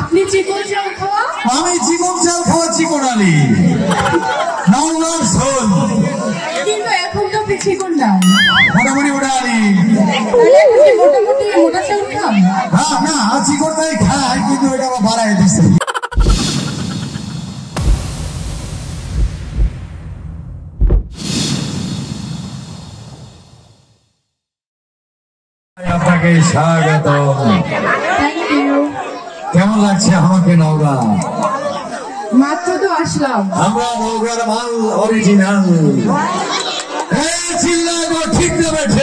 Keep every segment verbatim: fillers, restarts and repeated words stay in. আপনি চিকন চাল খাওয়া, আমি চিকন চাল খাওয়া চিকনালি নাওলার শোন, কিন্তু এখন তো চিকন না মোটামুটি ওড়ালি। তাহলে আপনি মোটামুটি মোটা চাল খান? হ্যাঁ না চিকনটাই খাই, কিন্তু এটা আবার বাড়ায় দিছে। আপনাকে স্বাগত। কেমন লাগছে আমাকে নওগা? মাত্র তো আসলাম। আমরা নওগার মাল অরিজিনাল। ঠিক না বেঠে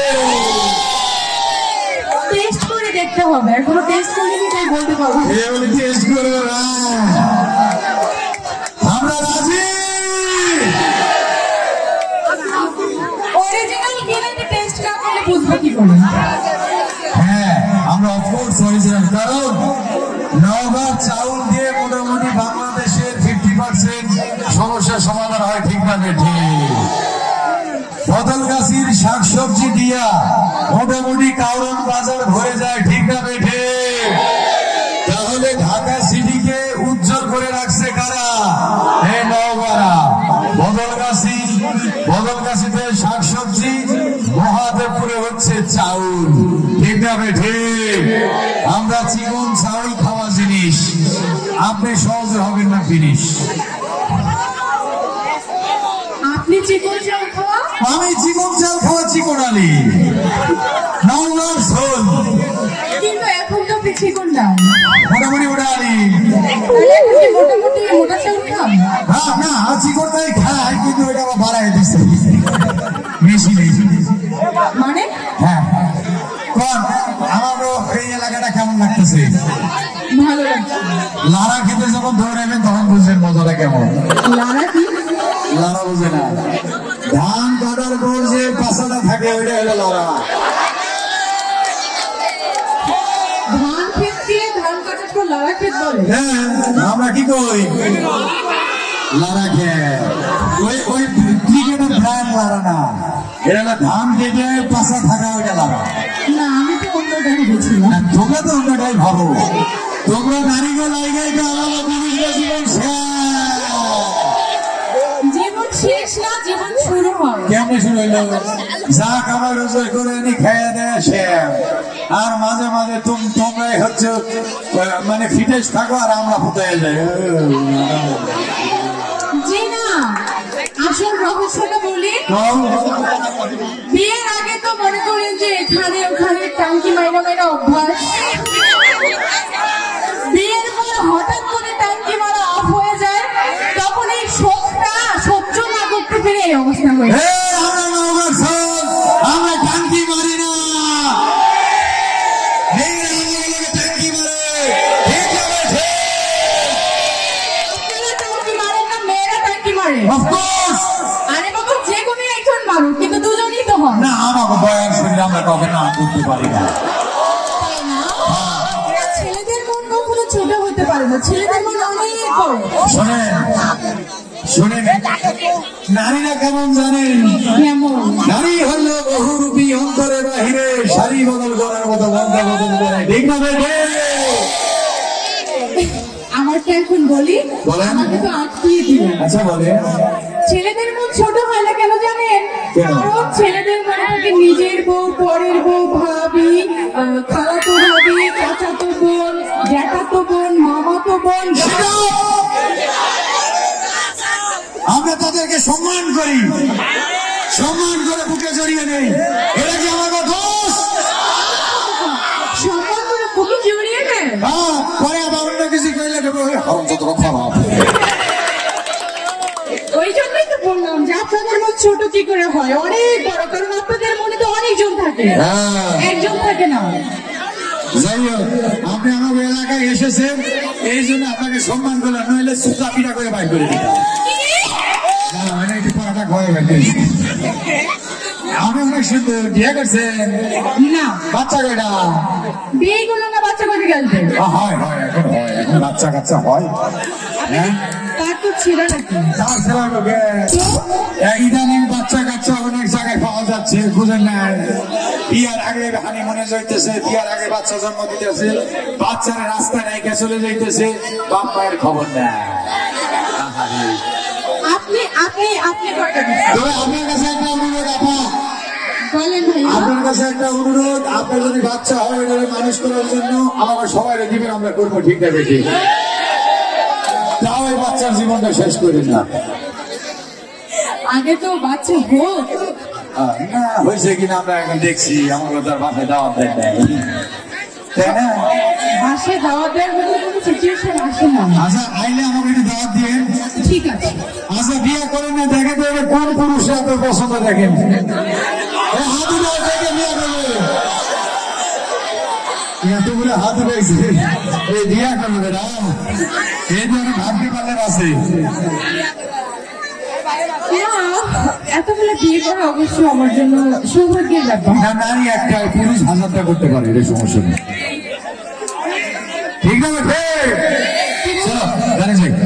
টেস্ট করে দেখতে হবে, এখনো টেস্ট করিনি তাই বলতে পারবো। টেস্ট করবো না, আমরা রাজি। অরিজিনাল বিরিয়ানি টেস্ট না করলে বুঝবো কি করে? হ্যাঁ আমরা অফকোর্স অরিজিনাল, কারণ নওগাঁ চাউল দিয়ে মোটামুটি বাংলাদেশের ফিফটি পার্সেন্ট সমস্যার সমাধান হয়। ঠিক না বেঠি? বদলগাছির শাক সবজি দিয়া মোটামুটি কারণ বাজার ভরে যায়। ঠিক না বেঠি? তাহলে ঢাকা সিটিকে উজ্জ্বল করে রাখছে কারা? এই নওগাঁরা। বদলগাছি, বদলগাছিতে শাক সবজি, মহাদেবপুরে হচ্ছে চাউল। ঠিক না বেঠি? আমরা চিকন চাউল খাওয়া জিনিস, আপনি সহজে হবেন না ফিনিশ। আপনি চিকন চাউল খাওয়া, আমি চিকন চাল খাওয়া চিকনালি নাওলার শোন, কিন্তু এখন তো চিকন না মোটামুটি ওড়ালি। তাহলে আপনি মোটামুটি মোটা চাউল খান? হ্যাঁ না চিকনটাই খাই, কিন্তু এটা আবার বাড়ায় দিছে বেশি। মানে হ্যাঁ কোন আমারও এই এলাকাটা কেমন লাগতেছে? ভালো লাগছে। লারা খেতে যখন দৌড়াবেন তখন বুঝবেন মজাটা কেমন। লারা কি? লারা বুঝে না, ধান কাটার পর যে পাশাটা থাকে ওইটা হলো লারা। ধান ক্ষেত দিয়ে ধান কাটার পর লারা ক্ষেত বলে। হ্যাঁ আমরা কি কই? লারা ক্ষেত। ওই ওই ক্রিকেটের ধান লারা না, এটা হলো ধান কেটে পাশা থাকা ওইটা লারা। না আমি তো অন্যটাই বুঝছিলাম। তোমরা তো অন্যটাই ভাবো, তোমরা নারীগো লাইগাই তো আলাদা পুরুষরা জীবন শেষ। শেষ না, জীবন শুরু হয়। কেমন শুরু হইল? যা খাবার রোজগার করে নি খেয়ে দেয় শ্যাম, আর মাঝে মাঝে তোমরাই হচ্ছে মানে ফিটেস থাকো আর আমরা ফুটাই যাই। জি না, আসল রহস্যটা বলি। বিয়ের আগে তো মনে করেন যে এখানে ওখানে টাঙ্কি মাইনা মাইনা অভ্যাস, বিয়ের পর হঠাৎ করে টাঙ্কি মারা অফ হয়ে যায়, তখন এই শোকটা সহ্য না করতে পেরে এই অবস্থা হয়ে যায়। আমরা টাঙ্কি মারি না, টাঙ্কি মারে না, মেয়েরা টাঙ্কি মারে। আরে বাবু যে কোনো একজন মারুক, কিন্তু দুজনই তো হয় না। আমাকে বয়ান শুনলে আমরা কবে না করতে পারি না। নারীরা কেমন জানেন? নারী হল বহুরূপী, অন্তরে বাহিরে শাড়ি বদল করার মতো বন্ধা বদল করে। ঠিক না? আমারটা এখন বলি, আমাকে তো আটকিয়ে দিবে। আচ্ছা বলে, ছেলেদের মন ছোট হয় না কেন জানেন? কারণ ছেলেদের মনে থাকে নিজের বউ, পরের বউ, ভাবি, খালাতো ভাবি, চাচাতো বোন, জ্যাঠাতো বোন, মামাতো বোন। আমরা তাদেরকে সম্মান করি, সম্মান করে বুকে জড়িয়ে নেই। এটা কি আমার দোষ? সম্মান করে বুকে জড়িয়ে নেই, পরে আবার অন্য কিছু কইলে ওই জন্যই তো বললাম যে আপনাদের মন ছোট কি করে হয়? অনেক বড়, কারণ আপনাদের মনে তো অনেকজন থাকে, একজন থাকে না। যাই হোক, আপনি আমার এলাকায় এসেছেন এই জন্য আপনাকে সম্মান করলাম, নইলে সুতা পিঠা করে বাইর করে দিতাম। আপনি অনেক সুন্দর বিয়ে করছেন না? বাচ্চা কয়টা? বিয়ে করলাম না, বাচ্চা কয়টা? হয় হয় এখন হয়, এখন বাচ্চা কাচ্চা হয়। হ্যাঁ মানুষ তাই বাচ্চার জীবনটা শেষ করে না আগে তো বাচ্চা হোক না হইছে কিনা আমরা এখন দেখছি আমরা তার বাসায় দাওয়াত দেন না তাই না বাসায় দাওয়াত দেন কোনো সিচুয়েশন আসে না আচ্ছা আইলে আমাকে একটু দাওয়াত দেন ঠিক আছে আচ্ছা বিয়ে করেন না দেখে তো কোন পুরুষ এত পছন্দ দেখেন ও হাত উঠাও দেখে বিয়ে করবে এতগুলো হাত উঠাইছে এই বিয়ে করবে না ঠিক আছে